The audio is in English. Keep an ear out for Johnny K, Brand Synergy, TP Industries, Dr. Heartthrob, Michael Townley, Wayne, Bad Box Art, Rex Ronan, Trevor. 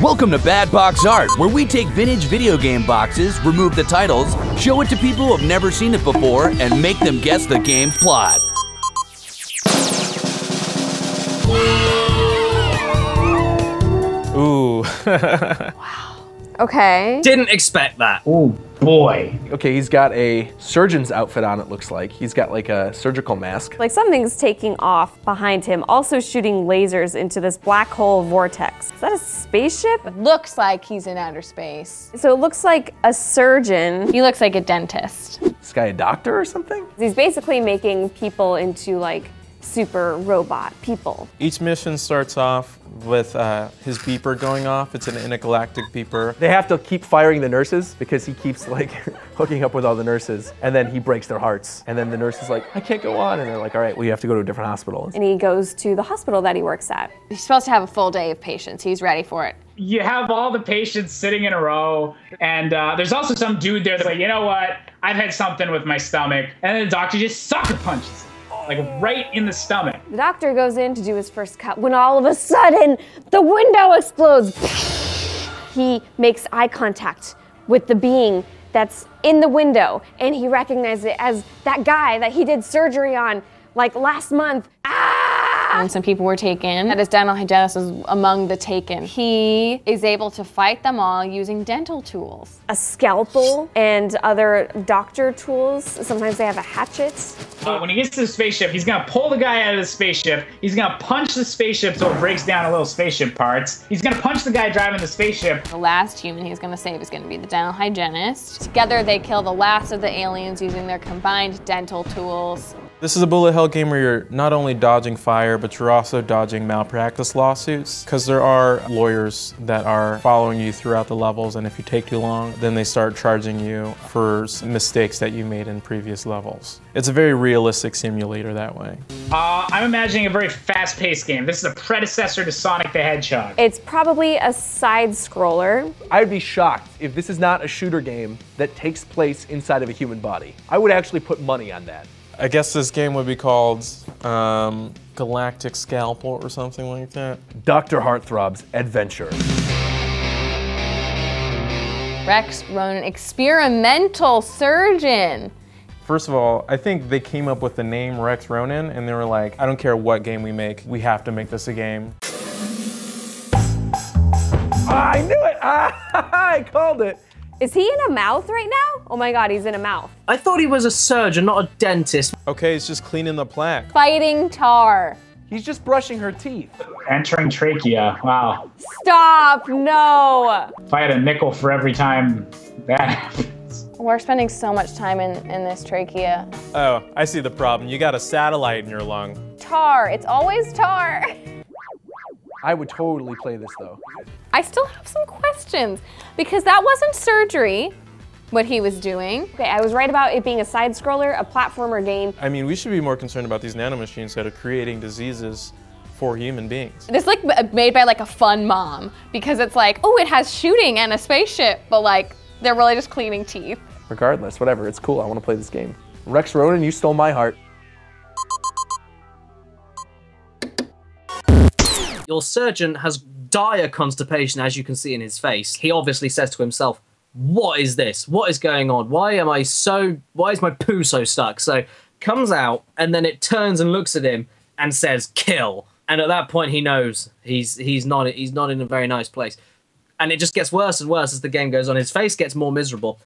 Welcome to Bad Box Art, where we take vintage video game boxes, remove the titles, show it to people who have never seen it before, and make them guess the game's plot. Ooh. Wow. Okay. Didn't expect that. Ooh. Boy. Okay, he's got a surgeon's outfit on, it looks like. He's got like a surgical mask. Like something's taking off behind him, also shooting lasers into this black hole vortex. Is that a spaceship? It looks like he's in outer space. So it looks like a surgeon. He looks like a dentist. Is this guy a doctor or something? He's basically making people into like super robot people. Each mission starts off with his beeper going off. It's an intergalactic beeper. They have to keep firing the nurses because he keeps like hooking up with all the nurses, and then he breaks their hearts. And then the nurse is like, I can't go on. And they're like, all right, well, you have to go to a different hospital. And he goes to the hospital that he works at. He's supposed to have a full day of patients. He's ready for it. You have all the patients sitting in a row, and there's also some dude there that's like, you know what? I've had something with my stomach. And then the doctor just sucker punches. Like right in the stomach. The doctor goes in to do his first cut when all of a sudden the window explodes. He makes eye contact with the being that's in the window, and he recognizes it as that guy that he did surgery on like last month. Ah! And some people were taken. His dental hygienist was among the taken. He is able to fight them all using dental tools. A scalpel and other doctor tools. Sometimes they have a hatchet. When he gets to the spaceship, he's gonna pull the guy out of the spaceship. He's gonna punch the spaceship so it breaks down a little spaceship parts. He's gonna punch the guy driving the spaceship. The last human he's gonna save is gonna be the dental hygienist. Together they kill the last of the aliens using their combined dental tools. This is a bullet hell game where you're not only dodging fire, but you're also dodging malpractice lawsuits, because there are lawyers that are following you throughout the levels, and if you take too long, then they start charging you for mistakes that you made in previous levels. It's a very realistic simulator that way. I'm imagining a very fast-paced game. This is a predecessor to Sonic the Hedgehog. It's probably a side-scroller. I'd be shocked if this is not a shooter game that takes place inside of a human body. I would actually put money on that. I guess this game would be called Galactic Scalpel or something like that. Dr. Heartthrob's Adventure. Rex Ronan, experimental surgeon. First of all, I think they came up with the name Rex Ronan, and they were like, I don't care what game we make, we have to make this a game. Ah, I knew it! Ah, I called it! Is he in a mouth right now? Oh my God, he's in a mouth. I thought he was a surgeon, not a dentist. Okay, he's just cleaning the plaque. Fighting tar. He's just brushing her teeth. Entering trachea, wow. Stop, no! If I had a nickel for every time that happened. We're spending so much time in this trachea. Oh, I see the problem. You got a satellite in your lung. Tar, it's always tar. I would totally play this though. I still have some questions because that wasn't surgery, what he was doing. Okay, I was right about it being a side-scroller, a platformer game. I mean, we should be more concerned about these nanomachines that are creating diseases for human beings. It's like made by like a fun mom because it's like, oh, it has shooting and a spaceship, but like, they're really just cleaning teeth. Regardless, whatever, it's cool, I want to play this game. Rex Ronan, you stole my heart. Your surgeon has dire constipation, as you can see in his face. He obviously says to himself, what is this? What is going on? Why is my poo so stuck? So comes out, and then it turns and looks at him and says, kill. And at that point, he knows he's not in a very nice place. And it just gets worse and worse as the game goes on. His face gets more miserable.